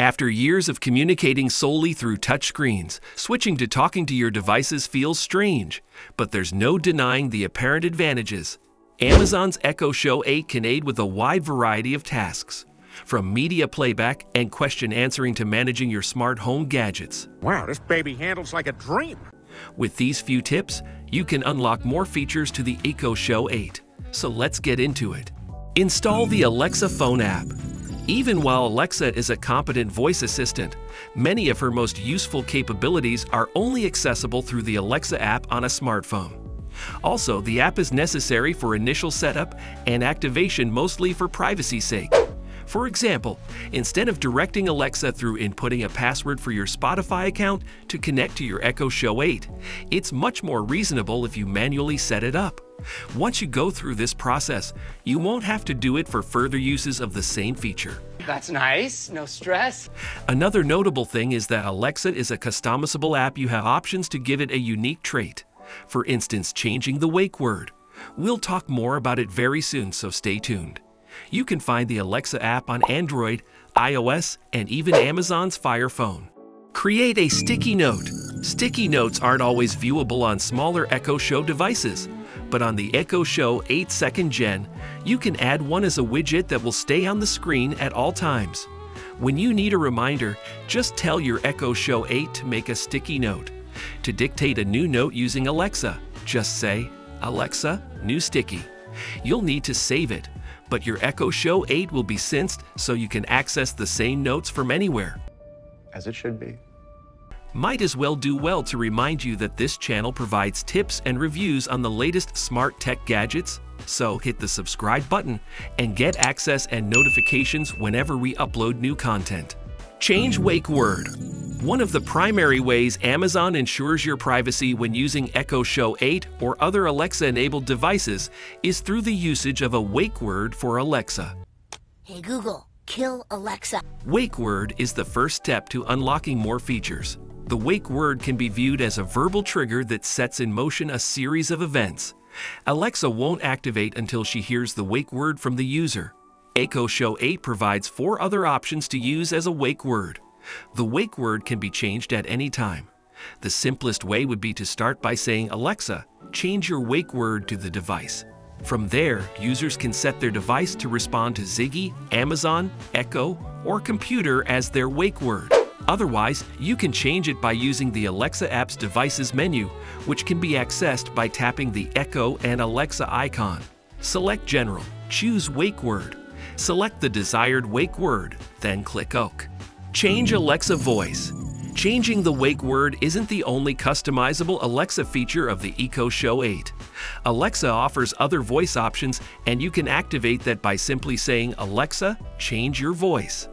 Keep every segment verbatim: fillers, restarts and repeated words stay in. After years of communicating solely through touchscreens, switching to talking to your devices feels strange, but there's no denying the apparent advantages. Amazon's Echo Show eight can aid with a wide variety of tasks, from media playback and question answering to managing your smart home gadgets. Wow, this baby handles like a dream! With these few tips, you can unlock more features to the Echo Show eight. So let's get into it. Install the Alexa phone app. Even while Alexa is a competent voice assistant, many of her most useful capabilities are only accessible through the Alexa app on a smartphone. Also, the app is necessary for initial setup and activation, mostly for privacy's sake. For example, instead of directing Alexa through inputting a password for your Spotify account to connect to your Echo Show eight, it's much more reasonable if you manually set it up. Once you go through this process, you won't have to do it for further uses of the same feature. That's nice, no stress. Another notable thing is that Alexa is a customizable app. You have options to give it a unique trait. For instance, changing the wake word. We'll talk more about it very soon, so stay tuned. You can find the Alexa app on Android, iOS, and even Amazon's Fire Phone. Create a sticky note. Sticky notes aren't always viewable on smaller Echo Show devices, but on the Echo Show eight second Gen, you can add one as a widget that will stay on the screen at all times. When you need a reminder, just tell your Echo Show eight to make a sticky note. To dictate a new note using Alexa, just say, "Alexa, new sticky." You'll need to save it, but your Echo Show eight will be synced so you can access the same notes from anywhere. As it should be. Might as well do well to remind you that this channel provides tips and reviews on the latest smart tech gadgets, so hit the subscribe button and get access and notifications whenever we upload new content. Change wake word. One of the primary ways Amazon ensures your privacy when using Echo Show eight or other Alexa-enabled devices is through the usage of a wake word for Alexa. Hey Google, kill Alexa. Wake word is the first step to unlocking more features. The wake word can be viewed as a verbal trigger that sets in motion a series of events. Alexa won't activate until she hears the wake word from the user. Echo Show eight provides four other options to use as a wake word. The wake word can be changed at any time. The simplest way would be to start by saying, "Alexa, change your wake word" to the device. From there, users can set their device to respond to Ziggy, Amazon, Echo, or computer as their wake word. Otherwise, you can change it by using the Alexa app's devices menu, which can be accessed by tapping the Echo and Alexa icon. Select General, choose Wake Word, select the desired wake word, then click OK. Change Alexa voice. Changing the wake word isn't the only customizable Alexa feature of the Echo Show eight. Alexa offers other voice options, and you can activate that by simply saying, "Alexa, change your voice."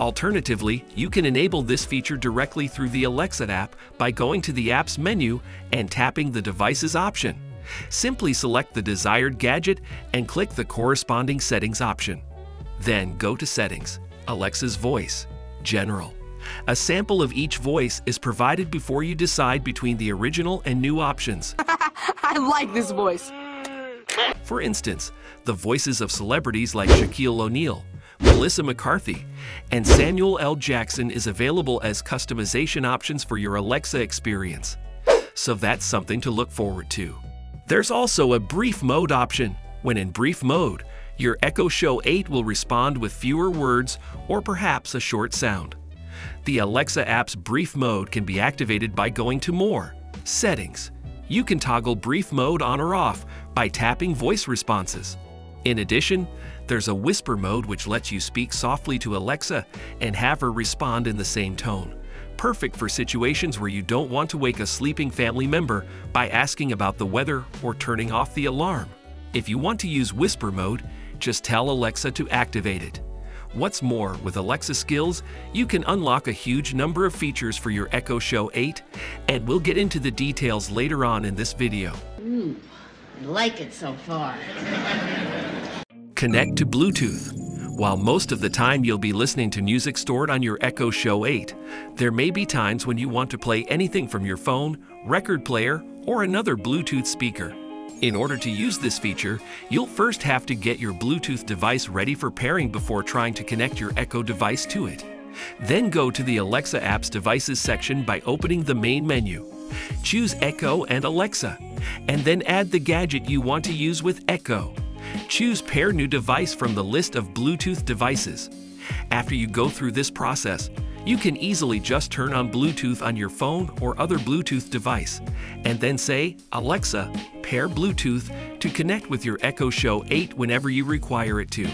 Alternatively, you can enable this feature directly through the Alexa app by going to the app's menu and tapping the devices option. Simply select the desired gadget and click the corresponding settings option. Then go to Settings, Alexa's Voice, General. A sample of each voice is provided before you decide between the original and new options. I like this voice. For instance, the voices of celebrities like Shaquille O'Neal, Melissa McCarthy, and Samuel L. Jackson is available as customization options for your Alexa experience. So that's something to look forward to. There's also a brief mode option. When in brief mode, your Echo Show eight will respond with fewer words or perhaps a short sound. The Alexa app's brief mode can be activated by going to More, Settings. You can toggle brief mode on or off by tapping voice responses. In addition, there's a whisper mode which lets you speak softly to Alexa and have her respond in the same tone. Perfect for situations where you don't want to wake a sleeping family member by asking about the weather or turning off the alarm. If you want to use whisper mode, just tell Alexa to activate it. What's more, with Alexa skills, you can unlock a huge number of features for your Echo Show eight, and we'll get into the details later on in this video. Ooh, I like it so far. Connect to Bluetooth. While most of the time you'll be listening to music stored on your Echo Show eight, there may be times when you want to play anything from your phone, record player, or another Bluetooth speaker. In order to use this feature, you'll first have to get your Bluetooth device ready for pairing before trying to connect your Echo device to it. Then go to the Alexa app's devices section by opening the main menu. Choose Echo and Alexa, and then add the gadget you want to use with Echo. Choose Pair New Device from the list of Bluetooth devices. After you go through this process, you can easily just turn on Bluetooth on your phone or other Bluetooth device, and then say, Alexa, pair Bluetooth to connect with your Echo Show eight whenever you require it to.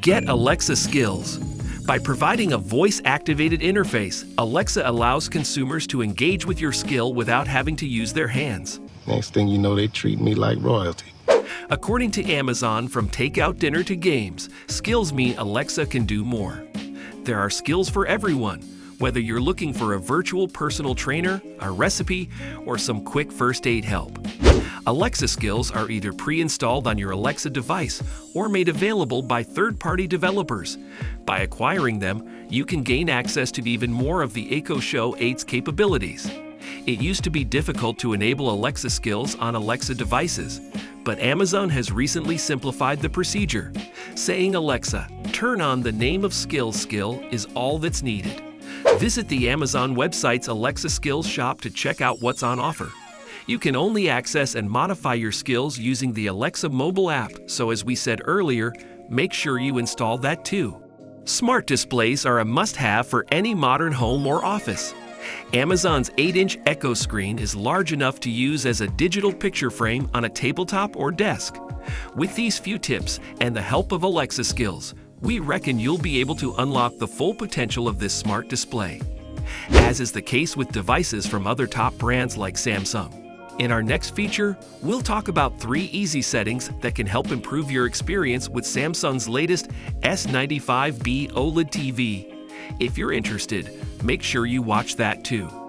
Get Alexa skills. By providing a voice-activated interface, Alexa allows consumers to engage with your skill without having to use their hands. Next thing you know, they treat me like royalty. According to Amazon, from takeout dinner to games, skills mean Alexa can do more. There are skills for everyone, whether you're looking for a virtual personal trainer, a recipe, or some quick first aid help. Alexa skills are either pre-installed on your Alexa device or made available by third-party developers. By acquiring them, you can gain access to even more of the Echo Show eight's capabilities. It used to be difficult to enable Alexa skills on Alexa devices, but Amazon has recently simplified the procedure. Saying Alexa, turn on the name of skill skill is all that's needed. Visit the Amazon website's Alexa Skills shop to check out what's on offer. You can only access and modify your skills using the Alexa mobile app, so as we said earlier, make sure you install that too. Smart displays are a must-have for any modern home or office. Amazon's eight inch Echo screen is large enough to use as a digital picture frame on a tabletop or desk. With these few tips and the help of Alexa skills, we reckon you'll be able to unlock the full potential of this smart display, as is the case with devices from other top brands like Samsung. In our next feature, we'll talk about three easy settings that can help improve your experience with Samsung's latest S ninety-five B OLED T V. If you're interested, make sure you watch that too.